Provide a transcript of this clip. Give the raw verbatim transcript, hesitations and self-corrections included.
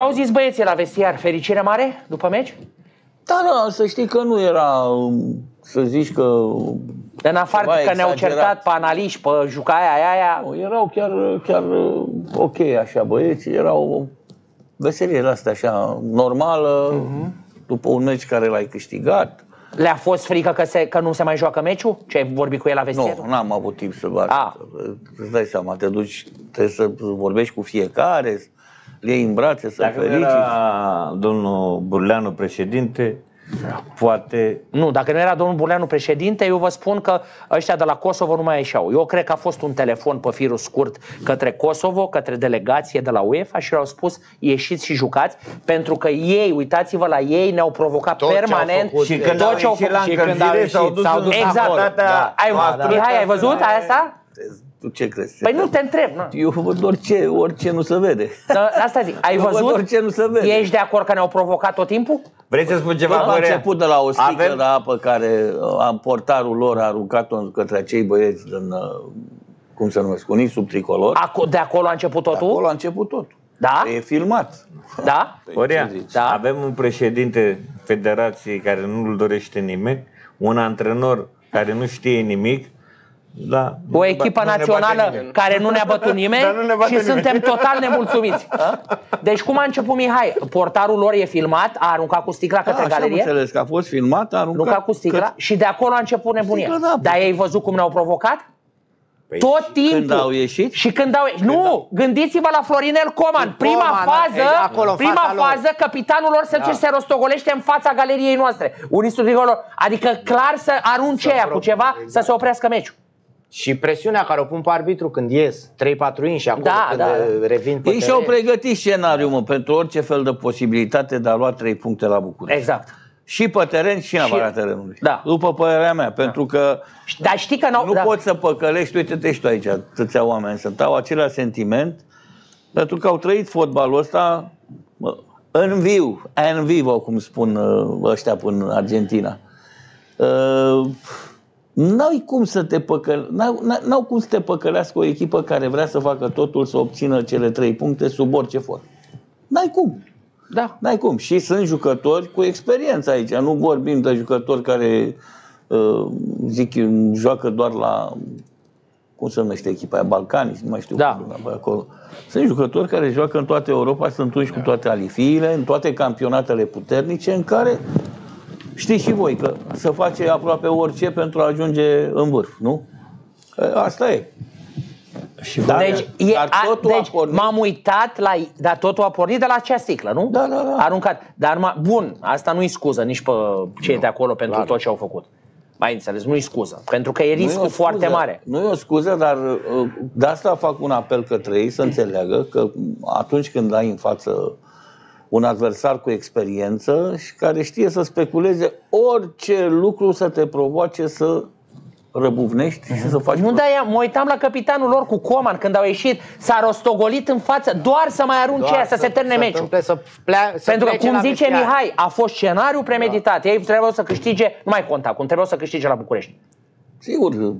Au zis băieții la vestiar, fericire mare după meci? Da, da, să știi că nu era, să zici că... În afară că ne-au certat pe analiști, pe jucaia aia, aia... Nu, erau chiar, chiar ok așa băieți, erau veselie la asta așa normală, uh-huh. după un meci care l-ai câștigat. Le-a fost frică că, se, că nu se mai joacă meciul? Ce ai vorbit cu el la vestiar? Nu, n-am avut timp să vă Îți dai seama, te duci, trebuie să vorbești cu fiecare, le iei în brațe, să-l feliciți. Dacă era domnul Burleanu președinte, poate... Nu, dacă nu era domnul Burleanu președinte, eu vă spun că ăștia de la Kosovo nu mai ieșeau. Eu cred că a fost un telefon pe firul scurt către Kosovo, către delegație de la UEFA și le-au spus ieșiți și jucați, pentru că ei, uitați-vă la ei, ne-au provocat permanent și când au ieșit la încălzire s-au dus în exact. Mihai, ai văzut asta? Tu ce crezi? Păi nu te întreb, nu? Eu văd orice, orice nu se vede. Da, asta zic, ai văzut? Văd orice nu se vede. Ești de acord că ne-au provocat tot timpul? Vrei să spun ceva? Am început de la o sticlă Avem? de apă care portarul lor a aruncat-o către acei băieți din, cum se numesc, unii sub tricolor. Aco de acolo a început totul? De acolo a început totul. Da? E filmat. Da? Orea, da. Avem un președinte federației care nu-l dorește nimeni, un antrenor care nu știe nimic, Da, o echipă națională care nu ne-a bătut nimeni și suntem total nemulțumiți. Deci cum a început Mihai? Portarul lor e filmat, a aruncat cu sticla către galerie. Am înțeles că a fost filmat, a aruncat cu sticla și de acolo a început nebunia. Dar ei văzut cum ne-au provocat? Tot timpul. Când au ieșit? Și când au ieșit. Nu, gândit-vă la Florinel Coman. Prima fază, prima fază, capitanul lor se rostogolește în fața galeriei noastre. Unii lor. Adică clar să arunce aia cu ceva să se oprească meciul. Și presiunea care o pun pe arbitru când ies trei patru inși și acolo da, când da. revin pe Ei și-au pregătit scenariul mă, pentru orice fel de posibilitate de a lua trei puncte la București. Exact. Și pe teren și în afara terenului. Da. După părerea mea, pentru da. că Dar știi că nu da. poți să păcălești, uite-te și tu aici, atâția oameni sunt, au același sentiment, pentru că au trăit fotbalul ăsta în viu, în vivo, cum spun ăștia până în Argentina. Uh, N-au cum să te păcăle... N-au cum să te păcălească o echipă care vrea să facă totul să obțină cele trei puncte sub orice formă. N-ai cum. Da. N-ai cum. Și sunt jucători cu experiență aici. Nu vorbim de jucători care, zic, joacă doar la... Cum se numește echipa aia? Balcanii? Nu mai știu. Da. Cum, acolo. Sunt jucători care joacă în toată Europa, sunt unși cu toate alifiile, în toate campionatele puternice, în care... Știți și voi că se face aproape orice pentru a ajunge în vârf, nu? Asta e. Și dar, deci, deci m-am uitat la... Dar totul a pornit de la acea sticlă, nu? Da, da, da. Aruncat. Dar, bun, asta nu-i scuză nici pe cei nu, de acolo pentru clar. tot ce au făcut. Mai înțeles, nu-i scuză. Pentru că e riscul foarte mare. Nu e o scuză, dar de asta fac un apel către ei să înțeleagă că atunci când ai în față un adversar cu experiență și care știe să speculeze orice lucru să te provoace să răbufnești și să faci... Nu, dar mă uitam la capitanul lor cu Coman când au ieșit, s-a rostogolit în față doar să mai arunce aia, să, să se termine să meciul. Tâmple, să plea, să Pentru că, cum zice vestiar. Mihai, a fost scenariu premeditat. Da. Ei trebuiau să câștige, nu mai conta, cum trebuiau să câștige la București. Sigur,